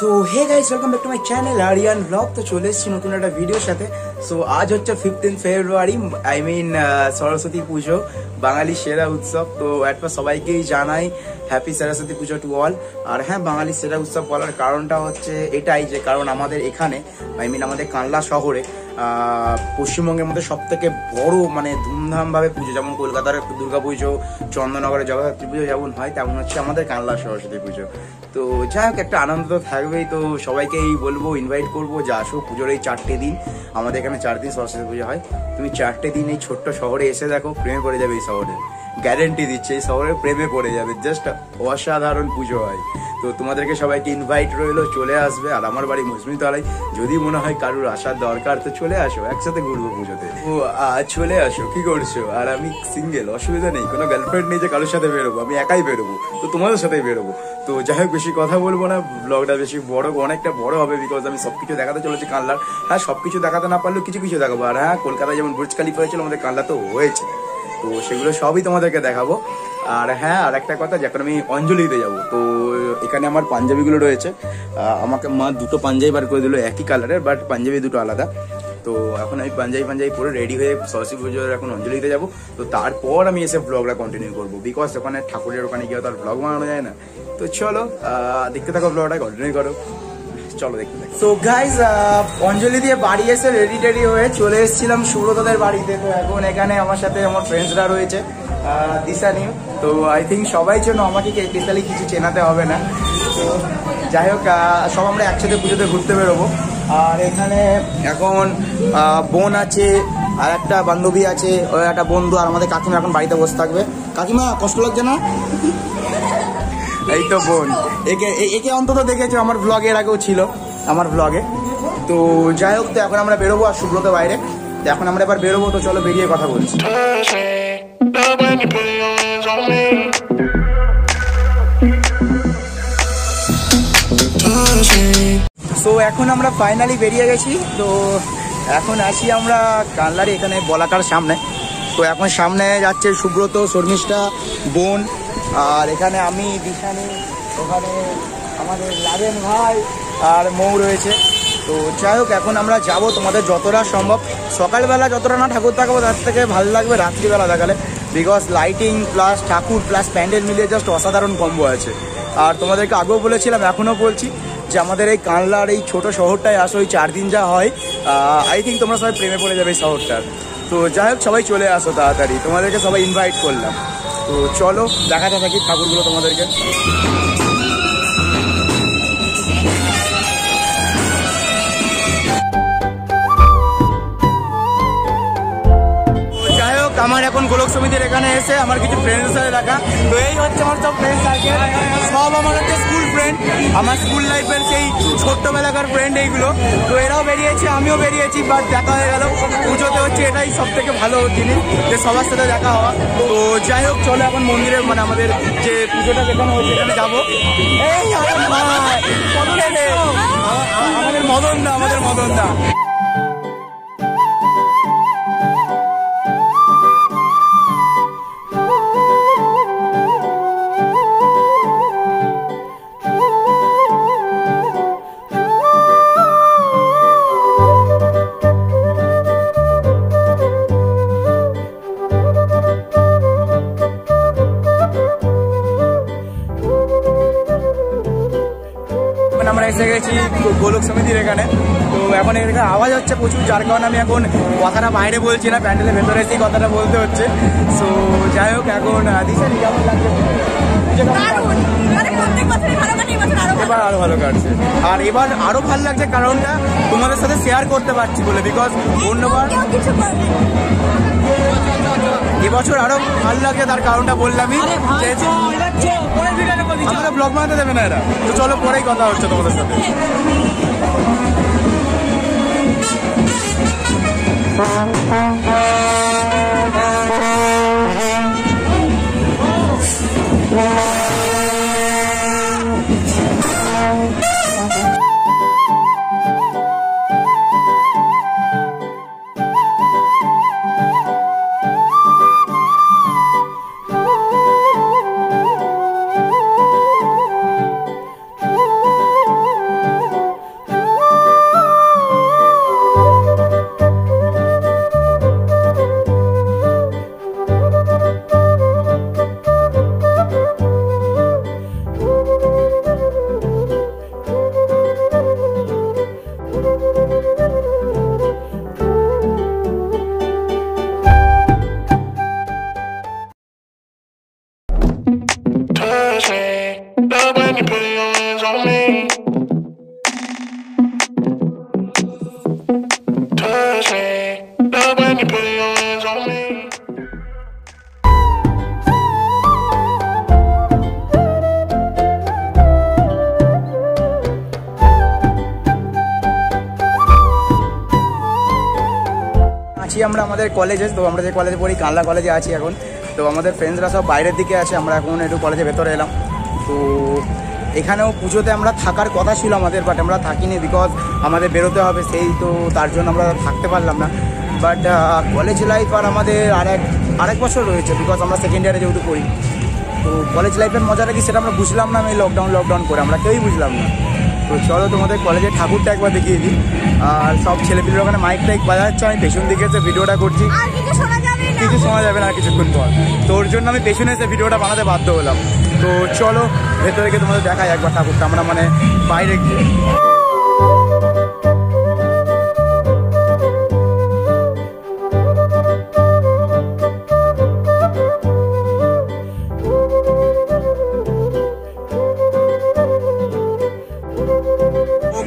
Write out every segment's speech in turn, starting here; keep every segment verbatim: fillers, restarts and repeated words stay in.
So hey guys welcome back to my channel Aryan blog. তো চলে এসেছি নতুন একটা ভিডিওর সাথে। সো আজ হচ্ছে fifteen February, I mean Saraswati Pujo, বাঙালি সেরা উৎসব। তো একবার সবাইকেই জানাই happy Saraswati Puja to all. আর হ্যাঁ, বাঙালি সেরা উৎসব বলার কারণটা হচ্ছে এটাই যে, কারণ আমাদের এখানে আই মিন আমাদের কানলা শহরে পশ্চিমবঙ্গের মধ্যে সব থেকে বড় মানে ধুমধামভাবে পুজো, যেমন কলকাতার দুর্গা পুজো, চন্দননগরের জগদ্ধাত্রী পুজো যেমন হয়, তেমন হচ্ছে আমাদের কানলা সরস্বতী পুজো। তো যাই হোক, একটা আনন্দ তো থাকবেই। তো সবাইকেই বলবো, ইনভাইট করবো যে আসো পুজোর এই চারটে দিন, আমাদের এখানে চার দিন সরস্বতী পুজো হয়, তুমি চারটে দিন এই ছোট্ট শহরে এসে দেখো, প্রেমে পড়ে যাবে। এই শহরে গ্যারেন্টি দিচ্ছে, এই শহরে প্রেমে পড়ে যাবে। জাস্ট অসাধারণ পুজো হয়। তো তোমাদেরকে সবাইকে ইনভাইট রইলো, চলে আসবে। আর আমার বাড়ি মুসমিতলায়, যদি মনে হয় কারুর আসার দরকার তো চলে আসো, একসাথে ঘুরবো পুজোতে। ও চলে আসো, কি করছো? আর আমি সিঙ্গেল, অসুবিধা নেই, কোনো গার্লফ্রেন্ড নেই যে কারোর সাথে বেরোবো, আমি একাই বেরোবো, তো তোমাদের সাথেই বেরোবো। তো যাই হোক, বেশি কথা বলবো না, ব্লগটা বেশি বড়, অনেকটা বড় হবে, বিকজ আমি সব কিছু দেখাতে চলেছি কানলার। হ্যাঁ, সব কিছু দেখাতে না পারলেও কিছু কিছু দেখাবো। আর হ্যাঁ, কলকাতায় যেমন বুর্জ খলিফা হয়েছিল, আমাদের কানলা তো হয়েছে, তো সেগুলো সবই তোমাদেরকে দেখাবো। আর হ্যাঁ, আর একটা কথা, যখন আমি অঞ্জলিতে যাবো, তো এখানে আমার পাঞ্জাবিগুলো রয়েছে, আমাকে মা দুটো পাঞ্জাবি বার করে দিল একই কালারের, বাট পাঞ্জাবি দুটো আলাদা। তো এখন আমি পাঞ্জাবি পাঞ্জাবি পরে রেডি হয়ে সরস্বতী পুজোর এখন অঞ্জলিতে যাবো। তো তারপর আমি এসে ব্লগটা কন্টিনিউ করবো, বিকজ ওখানে ঠাকুরের ওখানে গিয়ে তার ব্লগ বানানো যায় না। তো চলো দেখতে থাকো, ব্লগটা কন্টিনিউ করো, চলো দেখতে থাকো। তো গাইজ, অঞ্জলি দিয়ে বাড়ি এসে রেডি টেডি হয়ে চলে এসেছিলাম সুব্রতদের বাড়িতে। তো এখন এখানে আমার সাথে আমার ফ্রেন্ডসরা রয়েছে, দিশা নিয়ে। তো আই থিঙ্ক সবাই চেনো আমাকে, স্পেশালি কিছু চেনাতে হবে না। তো যাই হোক, সব আমরা একসাথে পুজোতে ঘুরতে বেরোবো। আর এখানে এখন বোন আছে, আর একটা বান্ধবী আছে, ওর একটা বন্ধু, আর আমাদের কাকিমা এখন বাড়িতে বসে থাকবে। কাকিমা কষ্ট লাগছে না? এই তো বোন, একে একে অন্তত দেখেছো আমার ব্লগে, এর আগেও ছিল আমার ব্লগে। তো যাই হোক, তো এখন আমরা বেরোবো, আর সুব্রত বাইরে। তো এখন আমরা এবার বেরোবো, তো চলো বেরিয়ে কথা বলছি। তো এখন আমরা ফাইনালি বেরিয়ে গেছি। তো এখন আসি আমরা কানলারি, এখানে বলাকার সামনে। তো এখন সামনে যাচ্ছে সুব্রত, শর্মিষ্ঠা, বোন, আর এখানে আমি, দিশানি, ওখানে আমাদের লাভেন ভাই আর মৌ রয়েছে। তো যাই হোক, এখন আমরা যাব। তোমাদের যতটা সম্ভব সকালবেলা যতটা না ঠাকুর থাকবো, তার থেকে ভালো লাগবে রাত্রিবেলা দেখালে, বিকজ লাইটিং প্লাস ঠাকুর প্লাস প্যান্ডেল মিলিয়ে জাস্ট অসাধারণ কম্বো আছে। আর তোমাদেরকে আগেও বলেছিলাম, এখনও বলছি যে আমাদের এই কানলার এই ছোটো শহরটায় আসো, ওই চার দিন যা হয়, আই থিঙ্ক তোমরা সবাই প্রেমে পড়ে যাবে এই শহরটার। তো যাই হোক, সবাই চলে আসো তাড়াতাড়ি, তোমাদেরকে সবাই ইনভাইট করলাম। তো চলো দেখাতে থাকি ঠাকুরগুলো তোমাদেরকে। আমার এখন গোলক সমিতির এখানে এসে আমার কিছু ফ্রেন্ডের সাথে দেখা। তো এই হচ্ছে আমার সব ফ্রেন্ড সার্কেল, সব আমার হচ্ছে স্কুল ফ্রেন্ড, আমার স্কুল লাইফের সেই ছোট্টবেলাকার ফ্রেন্ড এইগুলো। তো এরাও বেরিয়েছে, আমিও বেরিয়েছি, বাট দেখা হয়ে গেল পুজোতে। হচ্ছে এটাই সব থেকে ভালো জিনিস যে সবার সাথে দেখা হওয়া। তো যাই হোক, চলো এখন মন্দিরে, মানে আমাদের যে পুজোটা যেখানে হচ্ছে সেখানে যাবো। এই আমাদের মদন দা, আমাদের মদন দা এসে গেছি গোলক সমিতির এখানে। তো এখন এখানে আওয়াজ হচ্ছে প্রচুর, যার কারণে আমি এখন কথাটা বাইরে বলছি না, প্যান্ডেলের ভেতরে এসেই কথাটা বলতে হচ্ছে। সো যাই হোক, এখন দিশানি কেমন লাগছে? এবার আরো ভালো কাটছে, আর এবার আরো ভালো লাগছে কারণটা তোমাদের সাথে শেয়ার করতে পারছি বলে, বিকজ অন্যবার এবছর আরো ভালো লাগে, তার কারণটা বললামই। আমরা ব্লগ বানাতে দেবে না এরা। তো চলো পরেই কথা হচ্ছে তোমাদের সাথে। আমরা আমাদের কলেজে তো আমরা যে কলেজে পড়ি কালনা কলেজে আছি এখন। তো আমাদের ফ্রেন্ডসরা সব বাইরের দিকে আছে, আমরা এখন একটু কলেজে ভেতরে এলাম। তো এখানেও পুজোতে আমরা থাকার কথা ছিল আমাদের, বাট আমরা থাকিনি বিকজ আমাদের বেরোতে হবে সেই, তো তার জন্য আমরা থাকতে পারলাম না। বাট কলেজ লাইফ আর আমাদের আরেক আরেক বছর রয়েছে বিকজ আমরা সেকেন্ড ইয়ারে যেহেতু পড়ি। তো কলেজ লাইফের মজাটা কি সেটা আমরা বুঝলাম না এই লকডাউন লকডাউন করে আমরা কেউই বুঝলাম না। তো চলো তোমাদের কলেজের ঠাকুরটা একবার দেখিয়ে দিই। আর সব ছেলেপিলের ওখানে মাইক টাইক বাজাচ্ছে, আমি পেছন দিকে এসে ভিডিওটা করছি, কিছু শোনা যাবে না কিছুক্ষণ পর। তোর জন্য আমি পেছনে এসে ভিডিওটা বানাতে বাধ্য হলাম। তো চলো ভেতরে গিয়ে তোমাদের দেখাই একবার ঠাকুরটা, আমরা মানে বাইরে গিয়ে।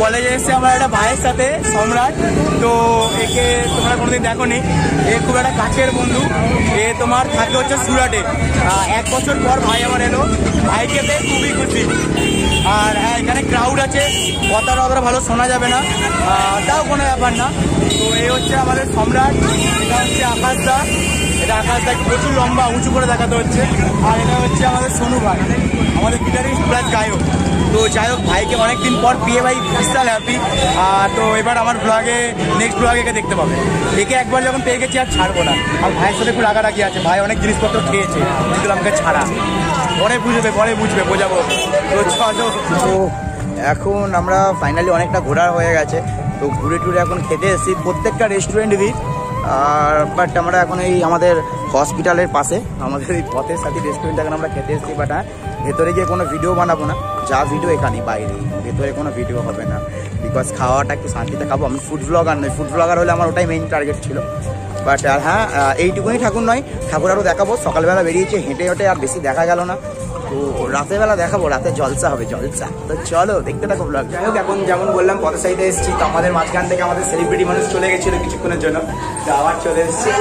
কলেজে এসে আমার একটা ভাইয়ের সাথে, সম্রাট। তো একে তোমরা কোনোদিন দেখো নি, এ খুব একটা কাছের বন্ধু। এ তোমার থাকে হচ্ছে সুরাটে, এক বছর পর ভাই আমার এলো, ভাইকে পেয়ে খুবই খুশি। আর হ্যাঁ, এখানে ক্রাউড আছে, কথাটা অতটা ভালো শোনা যাবে না, তাও কোনো ব্যাপার না। তো এই হচ্ছে আমাদের সম্রাট, এটা হচ্ছে আকাশদা, এটা আকাশদাকে প্রচুর লম্বা উঁচু করে দেখাতে হচ্ছে। আর এটা হচ্ছে আমাদের সোনু ভাই, আমাদের গিটারিস্ট প্লাস গায়ক। তো যাই হোক, ভাইকে অনেকদিন পর পেয়ে ভাই বিশাল হ্যাপি। তো এবার আমার ব্লগে, নেক্সট ব্লগে একে দেখতে পাবে। একে একবার যখন পেয়ে গেছি আর ছাড়বো না। আর ভাইয়ের সাথে একটু রাগারাগি আছে, ভাই অনেক জিনিসপত্র খেয়েছে যেগুলো আমাকে ছাড়া। পরে বুঝবে, পরে বুঝবে, বোঝাবো। তো চলো, তো এখন আমরা ফাইনালি অনেকটা ঘোরা হয়ে গেছে। তো ঘুরে টুরে এখন খেতে এসেছি প্রত্যেকটা রেস্টুরেন্ট দিই। আর বাট আমরা এখন এই আমাদের হসপিটালের পাশে আমাদের এই পথের সাথে রেস্টুরেন্ট এখন আমরা খেতে এসেছি। বাট হ্যাঁ, ভেতরে গিয়ে কোনো ভিডিও বানাবো না, যা ভিডিও এখানে বাইরে, ভেতরে কোনো ভিডিও হবে না বিকজ খাওয়াটা একটু শান্তিতে খাবো। আমি ফুড ব্লগার নই, ফুড ব্লগার হলে আমার ওটাই মেইন টার্গেট ছিল। বাট আর হ্যাঁ, এইটুকুনি ঠাকুর নয়, ঠাকুর আরও দেখাবো। সকালবেলা বেরিয়েছে হেঁটে হেঁটে, আর বেশি দেখা গেল না। তো রাতেরবেলা দেখাবো, রাতে জলসা হবে, জলসা। তো চলো দেখতে থাকো ব্লগ। যাই হোক, এখন যেমন বললাম পথের সাইডে এসেছি, তো আমাদের মাঝখান থেকে আমাদের সেলিব্রিটি মানুষ চলে গেছিলো কিছুক্ষণের জন্য, তো আবার চলে এসেছি। যাই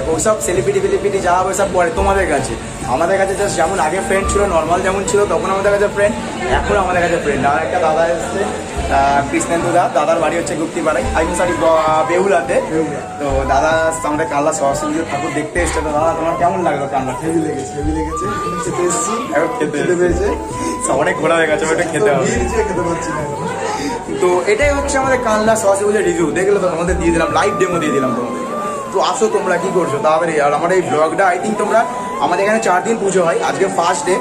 হোক, ওসব সেলিব্রিটি ফেলিব্রিটি যা হবে সব পরে তোমাদের কাছে। আমাদের কাছে জাস্ট যেমন আগে ফ্রেন্ড ছিল, নর্মাল যেমন ছিল তখন আমাদের কাছে ফ্রেন্ড, এখন আমাদের কাছে ফ্রেন্ড। আর একটা দাদা এসছে, কৃষ্ণেন্দু দা, দাদার বাড়ি হচ্ছে গুপ্তিপাড়ায়, আই মিন সরি বেহুলাতে। তো দাদা আমাদের কালনা সরস্বতী ঠাকুর দেখতে এসছে। তো দাদা, তোমার কেমন লাগলো? কালনা হেভি লেগেছে, হেভি লেগেছে। খেতে এসছি, এখন খেতে পেয়েছে, অনেক ঘোরা হয়ে গেছে, ওটা খেতে হবে, খেতে পারছি না। তো এটাই হচ্ছে আমাদের কালনা সরস্বতী পুজোর রিভিউ। দেখলে তো তোমাদের দিয়ে দিলাম, লাইভ ডেমো দিয়ে দিলাম তোমাদের। তো আসো, তোমরা কি করছো তারপরে। আর আমার এই ব্লগটা আই থিঙ্ক তোমরা, আমাদের এখানে চার দিন পুজো হয়, আজকে ফার্স্ট ডে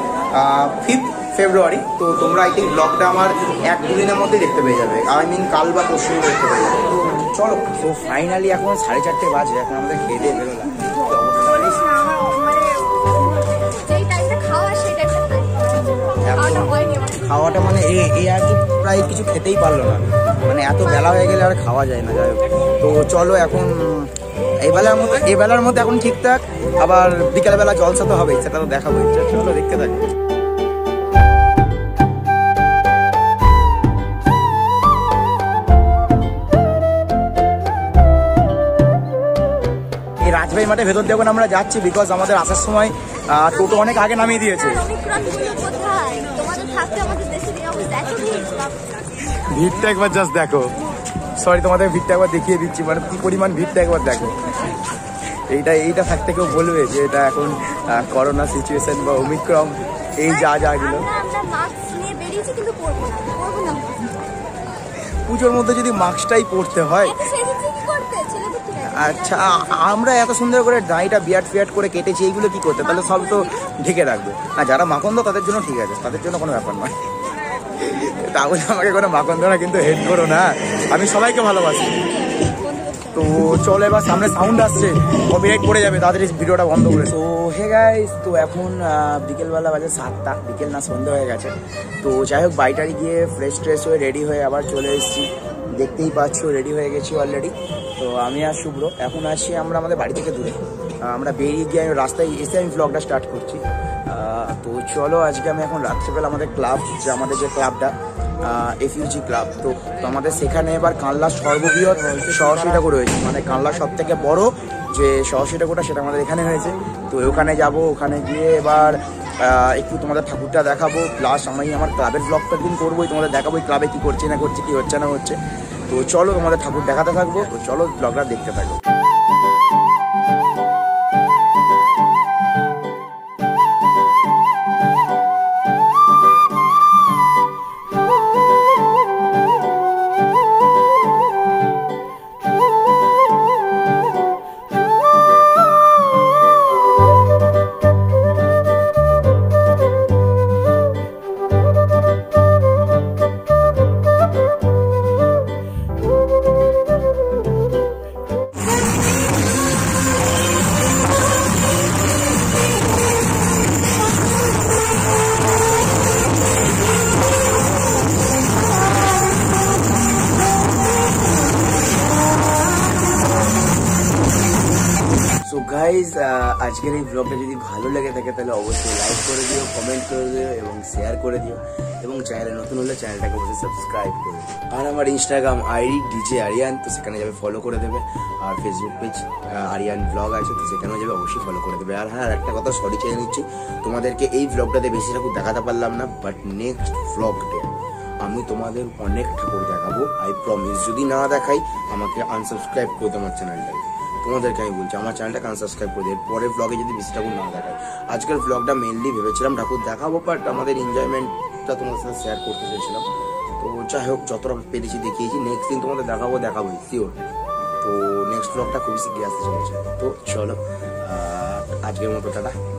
ফিফথ ফেব্রুয়ারি। তো তোমরা আই থিঙ্ক ব্লগটা আমার এক দুদিনের মধ্যে দেখতে পেয়ে যাবে, আই মিন কাল বা পরশু দেখতে পেয়ে যাবে। চলো, তো ফাইনালি এখন সাড়ে চারটে বাজে, এখন আমাদের খেয়ে দিয়ে বেরোলাম। খাওয়াটা মানে এই আর কি, প্রায় কিছু খেতেই পারলো না, মানে এত বেলা হয়ে গেলে আর খাওয়া যায় না। যাই হোক, তো চলো এখন এবেলার মধ্যে, এবেলার মধ্যে এখন ঠিকঠাক, আবার বিকালবেলা জলসা তো হবেই, সেটা তো দেখাবো। চলো দেখতে থাকো। এই রাজবাড়ি মাঠে ভেতর দিয়ে আমরা যাচ্ছি বিকজ আমাদের আসার সময় টোটো অনেক আগে নামিয়ে দিয়েছে। ভিড়টা একবার জাস্ট দেখো, সরি তোমাদের ভিড়টা একবার দেখিয়ে দিচ্ছি, মানে কি পরিমাণ ভিড়টা একবার দেখো। এইটা এইটা থাকতে কেউ বলবে যে এটা এখন করোনা সিচুয়েশন বা ওমিক্রন, এই যা যা গুলো। পুজোর মধ্যে যদি মাস্কটাই পরতে হয়, আচ্ছা আমরা এত সুন্দর করে দাঁড়িটা বিয়াট ফিয়াট করে কেটেছি, এইগুলো কি করতে? তাহলে সব তো ঢেকে রাখবে না। যারা মাখন্দ তাদের জন্য ঠিক আছে, তাদের জন্য কোনো ব্যাপার নয়। তাহলে আমাকে কোনো মাখন্দ না, কিন্তু হেড করো না, আমি সবাইকে ভালোবাসি। তো চলো, এবার সামনে সাউন্ড আসছে, কপিরাইট পড়ে যাবে, তাড়াতাড়ি ভিডিওটা বন্ধ করে। তো হে গাইস, তো এখন বিকেলবেলা বাজে সাতটা, বিকেল না সন্ধ্যা হয়ে গেছে। তো যাই হোক, বাইটারি গিয়ে ফ্রেশ ট্রেশ হয়ে রেডি হয়ে আবার চলে এসেছি, দেখতেই পাচ্ছ রেডি হয়ে গেছি অলরেডি। তো আমি আর শুভ্র এখন আছি, আমরা আমাদের বাড়ি থেকে দূরে, আমরা বেরিয়ে গিয়ে আমি রাস্তায় এসে আমি ব্লগটা স্টার্ট করছি। तो चलो आज के रात्रिबेला क्लाब जो क्लाबा एफिजी क्लाब तो कानला सर्वबृहत सरस्वती ठाकुर रही है मैं कानला सबथेके बड़ो जो सरस्वती ठाकुर से तो जब ओखाने गए एक तुम्हारा ठाकुरटा देखो प्लस हमारे क्लाबर ब्लगटा एक दिन करब तुम्हारा देखो क्लाबे कि करछे ना करछे कि होच्छे ना होच्छे तो चलो तुम्हारा ठाकुर देखाते थाकबो तो चलो ब्लगटा देखते थाको। गाइज आजकल ब्लॉगटा जो भलो लेगे थे तो अवश्य लाइक कर दिओ कमेंट कर दिओ शेयर कर दिओ और चैनल नतून होले चैनल के अवश्य सबसक्राइब कर दिओ और हमारे इंस्टाग्राम आईडी डीजे आरियान तो सेखाने जाबे फलो कर देबे और फेसबुक पेज आरियान ब्लग आछे तो सेखाने जाबे अवश्य फलो कर देबे। और हाँ आरेकटा कथा सरि चेये निच्छि तोमादेरके एई ब्लगटाते बेशी ठाकुर देखाते पारलाम ना बाट नेक्स्ट ब्लगटे आमी तोमादेर अनेक ठाकुर देखाबो आई प्रमिस। जोदि ना देखाई आमाके अनसबसक्राइब कर दिओ आमार चैनलटाके तुम्हारे बोल चैनल अनसबसक्राइब कर दिए ब्लगे जो बेसि ठाकुर ना देखा आजकल ब्लगटा मेनलि भेवेम ठाकुर देखो बाट हमारे एनजयमेंटा तुम्हारे शेयर करते चेल तो जैक जतरा पे देखिए नेक्स्ट दिन तुम्हारा देखो देखो सिओर तो नेक्स्ट ब्लगटा खूब शीघ्र आसते चले तो चलो आज के मत टाटा।